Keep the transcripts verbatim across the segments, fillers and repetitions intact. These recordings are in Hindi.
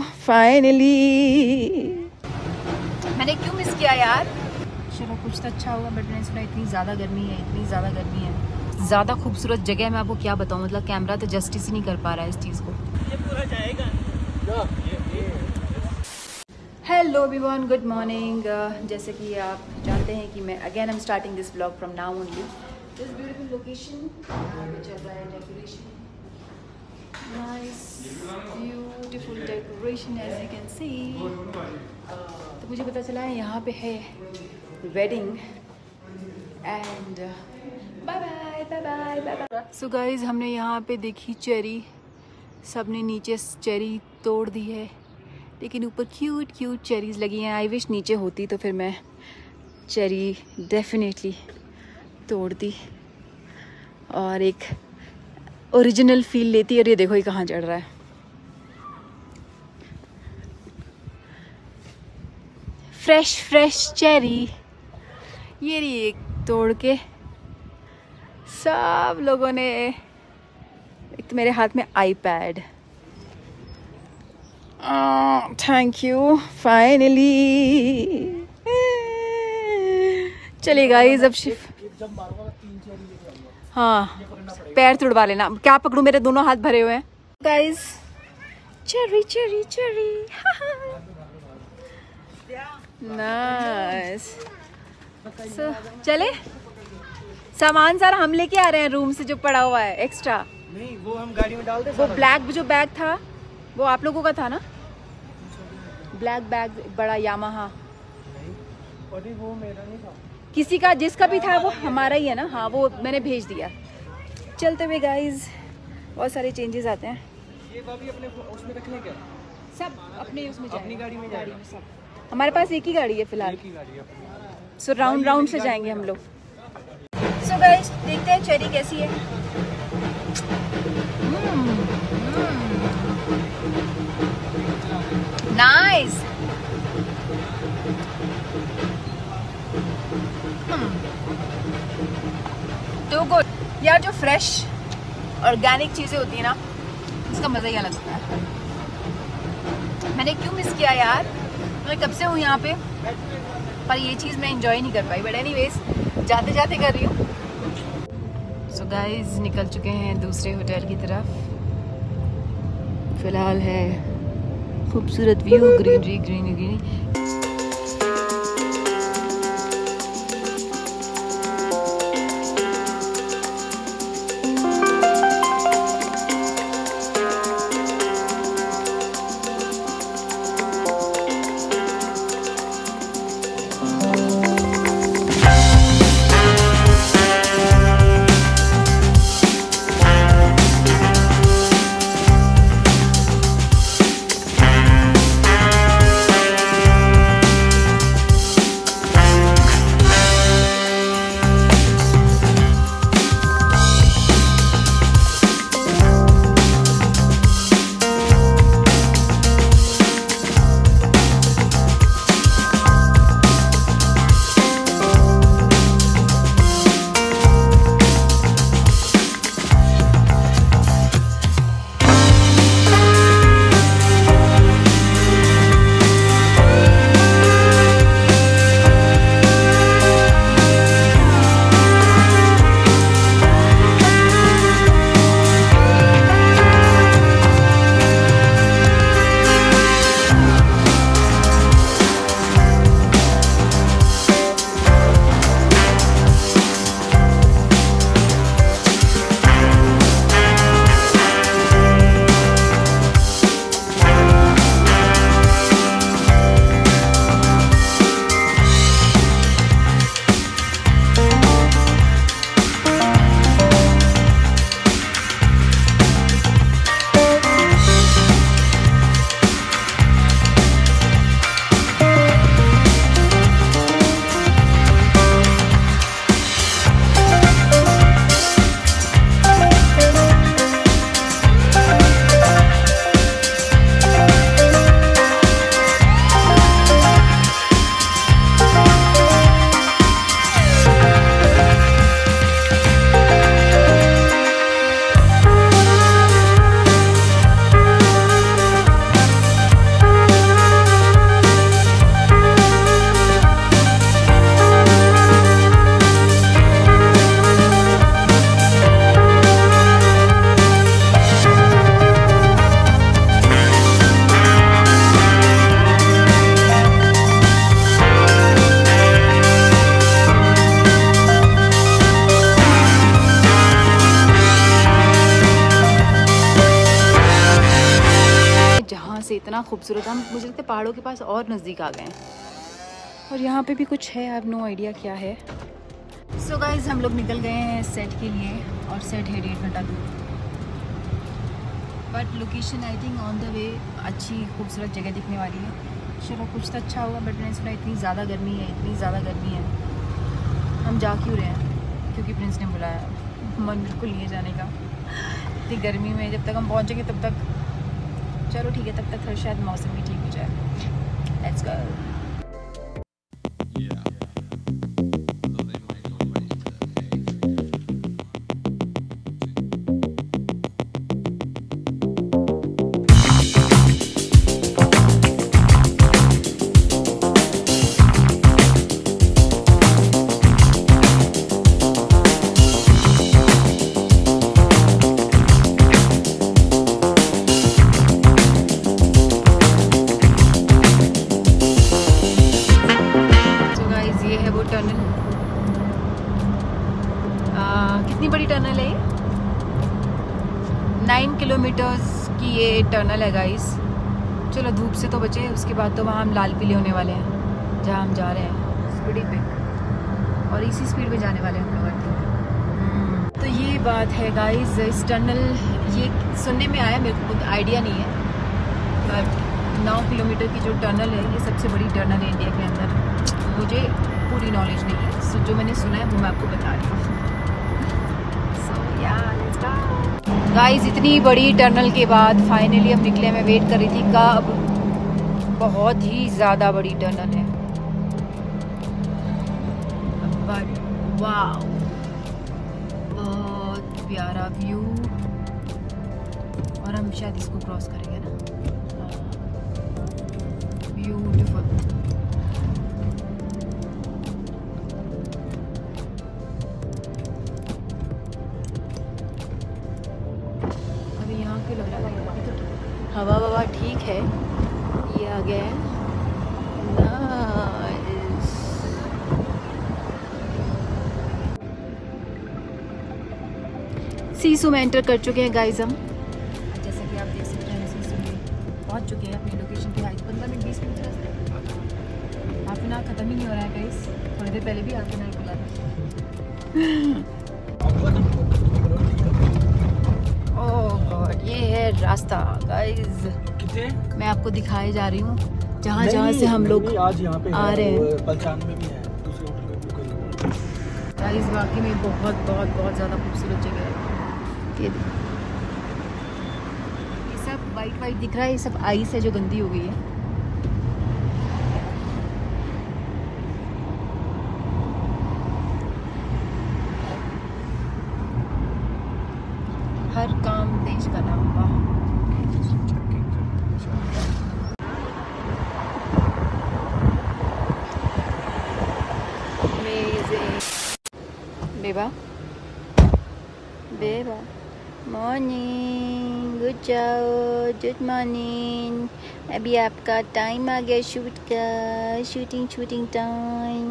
फाइनली। मैंने क्यों मिस किया यार। चलो कुछ तो अच्छा हुआ, बट मैंने इतनी ज़्यादा गर्मी है, इतनी ज़्यादा गर्मी है, ज़्यादा खूबसूरत जगह है। मैं आपको क्या बताऊँ, मतलब कैमरा तो जस्टिस नहीं कर पा रहा है इस चीज़ को। ये पूरा जाएगा। Hello everyone, good morning. जैसे कि आप जानते हैं कि मैं again I am starting this blog from now only. This beautiful location चल रहा है decoration, nice beautiful decoration as you can see. तो मुझे पता चला है यहाँ पे है wedding and bye bye bye bye bye. So guys, हमने यहाँ पे देखी चेरी, सब ने नीचे चेरी तोड़ दी है, लेकिन ऊपर क्यूट क्यूट चेरीज़ लगी हैं। आई विश नीचे होती तो फिर मैं चेरी डेफिनेटली तोड़ती और एक ओरिजिनल फील लेती है। और ये देखो ये कहाँ चढ़ रहा है, फ्रेश फ्रेश चेरी। ये एक तोड़ के सब लोगों ने, एक तो मेरे हाथ में आईपैड। Thank you, finally. चलिए गाइस, अब शिफ्ट। हाँ, पैर तुड़वा लेना। क्या पकड़ू, मेरे दोनों हाथ भरे हुए हैं guys. Cherry cherry cherry, nice. So चले, सामान सारा हम लेके आ रहे हैं रूम से, जो पड़ा हुआ है एक्स्ट्रा। नहीं, वो हम गाड़ी में डाल दें। वो ब्लैक जो बैग था वो आप लोगों का था ना, ब्लैक बैग, बड़ा यामाहा। नहीं, वो मेरा नहीं था, किसी का, जिसका भी था वो हमारा ही है ना। हाँ, वो मैंने भेज दिया। चलते हुए गाइज बहुत सारे चेंजेस आते हैं। ये भाभी अपने उसमें रखने क्या? सब अपने उसमें, अपनी गाड़ी में, गाड़ी में सब। हमारे पास एक ही गाड़ी है फिलहाल। सो राउंड राउंड से जाएंगे हम लोग। सो गाइज, देखते हैं चेरी कैसी है। नाइस। तो गुड यार, जो फ्रेश ऑर्गेनिक चीज़ें होती हैं ना, उसका मज़ा ही अलग होता है। मैंने क्यों मिस किया यार, मैं कब से हूँ यहाँ पे, पर ये चीज़ मैं एंजॉय नहीं कर पाई। बट एनीवेज, जाते जाते कर रही हूँ। सो गाइज, निकल चुके हैं दूसरे होटल की तरफ। फिलहाल है खूबसूरत व्यू, ग्रीनरी ग्रीनरी ग्रीनरी। यहाँ से इतना खूबसूरत है। मुझे लगता है पहाड़ों के पास और नज़दीक आ गए हैं। और यहाँ पे भी कुछ है, आई हैव नो आइडिया क्या है। सो so गाइज हम लोग निकल गए हैं सेट के लिए, और सेट है डेढ़ घंटा दूर, but location I think on the way अच्छी खूबसूरत जगह दिखने वाली है। चलो कुछ तो अच्छा होगा, बट मैंने सुना इतनी ज़्यादा गर्मी है, इतनी ज़्यादा गर्मी है, हम जा क्यों रहे हैं? क्योंकि प्रिंस ने बुलाया, मन बिल्कुल नहीं है जाने का इतनी गर्मी में। जब तक हम पहुँचेंगे तब तक चलो ठीक है, तब तक शायद मौसम भी ठीक हो जाए। Let's go. कितनी बड़ी टनल है ये? नाइन किलोमीटर्स की ये टनल है गाइस। चलो धूप से तो बचे, उसके बाद तो वहाँ हम लाल पीले होने वाले हैं जहाँ हम जा रहे हैं स्पीड पे, और इसी स्पीड पे जाने वाले हैं हम लोग। तो ये बात है गाइस, इस टनल ये सुनने में आया, मेरे को आइडिया नहीं है, बट नौ किलोमीटर की जो टनल है ये सबसे बड़ी टनल है इंडिया के अंदर। मुझे पूरी नॉलेज नहीं है, सो जो मैंने सुना है वो मैं आपको बता रही हूँ। गाइस इतनी बड़ी टनल के बाद फाइनली हम निकले। मैं वेट कर रही थी कब, बहुत ही ज़्यादा बड़ी टनल है, बट वाव बहुत प्यारा व्यू। और हम शायद इसको क्रॉस करेंगे ना। ब्यूटीफुल। हवा हवा ठीक है। ये आ गया है नाइस। सीसू में एंटर कर चुके हैं गाइज हम, जैसा कि आप देख सकते हैं। सीसू में पहुंच चुके हैं अपनी लोकेशन पे। हाइट पंद्रह मिनट बीस मिनट रास्ते, हाफ एन आवर खत्म ही नहीं हो रहा है गाइज। थोड़ी देर पहले भी हाफ एन आवर खुला था। ये है रास्ता गाइस, मैं आपको दिखाए जा रही हूँ जहाँ जहाँ से हम लोग आज यहाँ पे आ रहे हैं। पलचान में भी है, दूसरे होटल में भी है। गाइस वाकई में बहुत बहुत बहुत ज़्यादा खूबसूरत जगह है। ये ये सब वाइट वाइट दिख रहा है, ये सब आइस है जो गंदी हो गई है। हर काम तेज करना होगा। बेबा बेबा मॉर्निंग, गुड जाओ, गुड मॉर्निंग। अभी आपका टाइम आ गया शूट का, शूटिंग शूटिंग टाइम।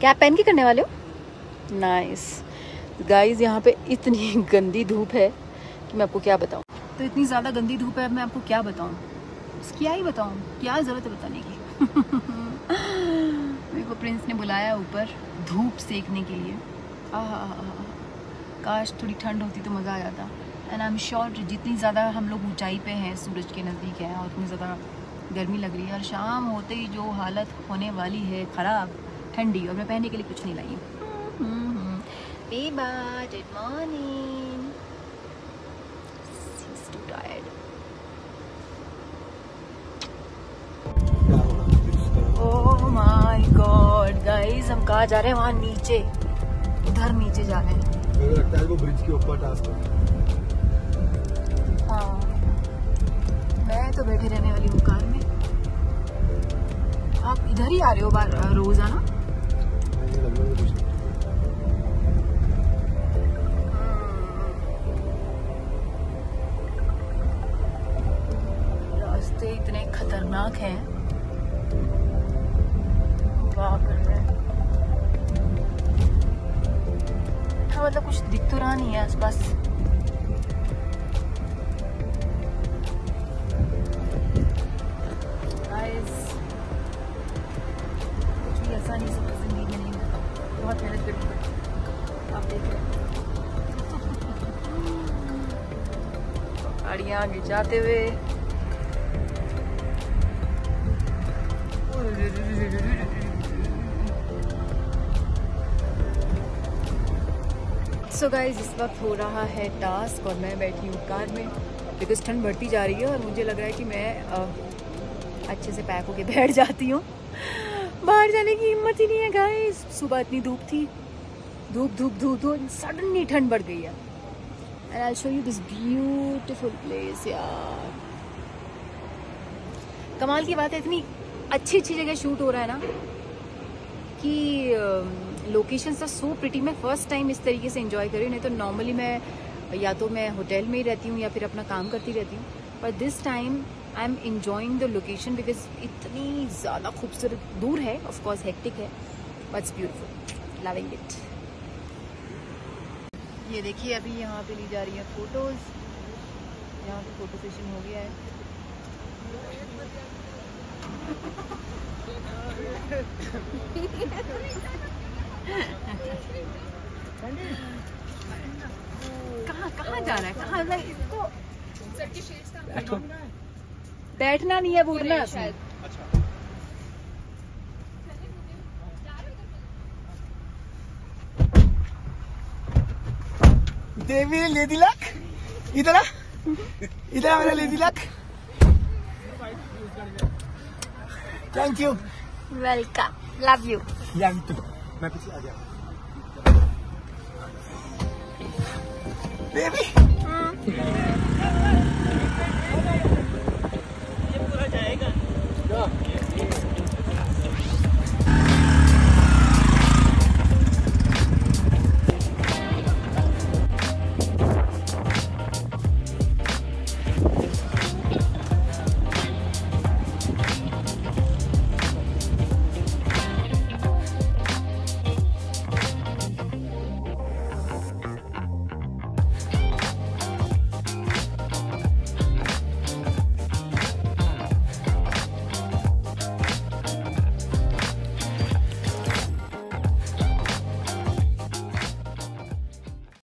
क्या पहन के करने वाले हो? नाइस गाइस, यहाँ पे इतनी गंदी धूप है कि मैं आपको क्या बताऊँ। तो इतनी ज़्यादा गंदी धूप है, मैं आपको क्या बताऊँ, बस क्या ही बताऊँ, क्या ज़रूरत है बताने की। मेरे को प्रिंस ने बुलाया ऊपर धूप सेकने के लिए। आह काश थोड़ी ठंड होती तो मज़ा आ जाता। एंड आई एम श्योर जितनी ज़्यादा हम लोग ऊंचाई पे हैं, सूरज के नज़दीक हैं, और उतनी ज़्यादा गर्मी लग रही है। और शाम होते ही जो हालत होने वाली है ख़राब, ठंडी, और मैं पहनने के लिए कुछ नहीं लाई। बेबा good morning. She is too tired. Oh my God guys, हम कहाँ जा रहे हैं? वहाँ नीचे, उधर नीचे जा रहे हैं। मुझे लगता है वो ब्रिज के ऊपर टास्क है। हाँ मैं तो बैठे रहने वाली हूँ कार में। आप इधर ही आ रहे हो बार रोजाना? इतने खतरनाक हैं, वाह कर रहे हैं। हाँ मतलब कुछ दिख तो रहा नहीं है आसपास। यहाँ आगे जाते हुए। सो गाइज इस वक्त हो रहा है टास्क और मैं बैठी हूँ कार में बिकॉज ठंड बढ़ती जा रही है और मुझे लग रहा है कि मैं आ, अच्छे से पैक होके बैठ जाती हूँ। बाहर जाने की हिम्मत ही नहीं है गाइज। सुबह इतनी धूप थी, धूप धूप धूप धूप सडनली ठंड बढ़ गई है। And I show you this beautiful place यार। कमाल की बात है, इतनी अच्छी अच्छी जगह शूट हो रहा है ना कि लोकेशंस आर सो प्रिटी। मैं फर्स्ट टाइम इस तरीके से एंजॉय कर रही हूँ, नहीं तो नॉर्मली मैं या तो मैं होटल में ही रहती हूँ या फिर अपना काम करती रहती हूँ, पर this time I am enjoying the location because इतनी ज़्यादा खूबसूरत। दूर है ऑफ कोर्स, हेक्टिक है, but it's beautiful, loving it. ये देखिए अभी यहाँ पे ली जा रही है फोटोज़, यहाँ पे फोटो सेशन हो गया है। कहाँ कहाँ जाना है, कहाँ जाना है इसको? बैठना नहीं है, बोलना है शायद। अच्छा देवी ने ले दी लक, इधर इधर मेरा ले दी luck. Thank you, welcome, love you. मैं पीछे आ गया बेबी।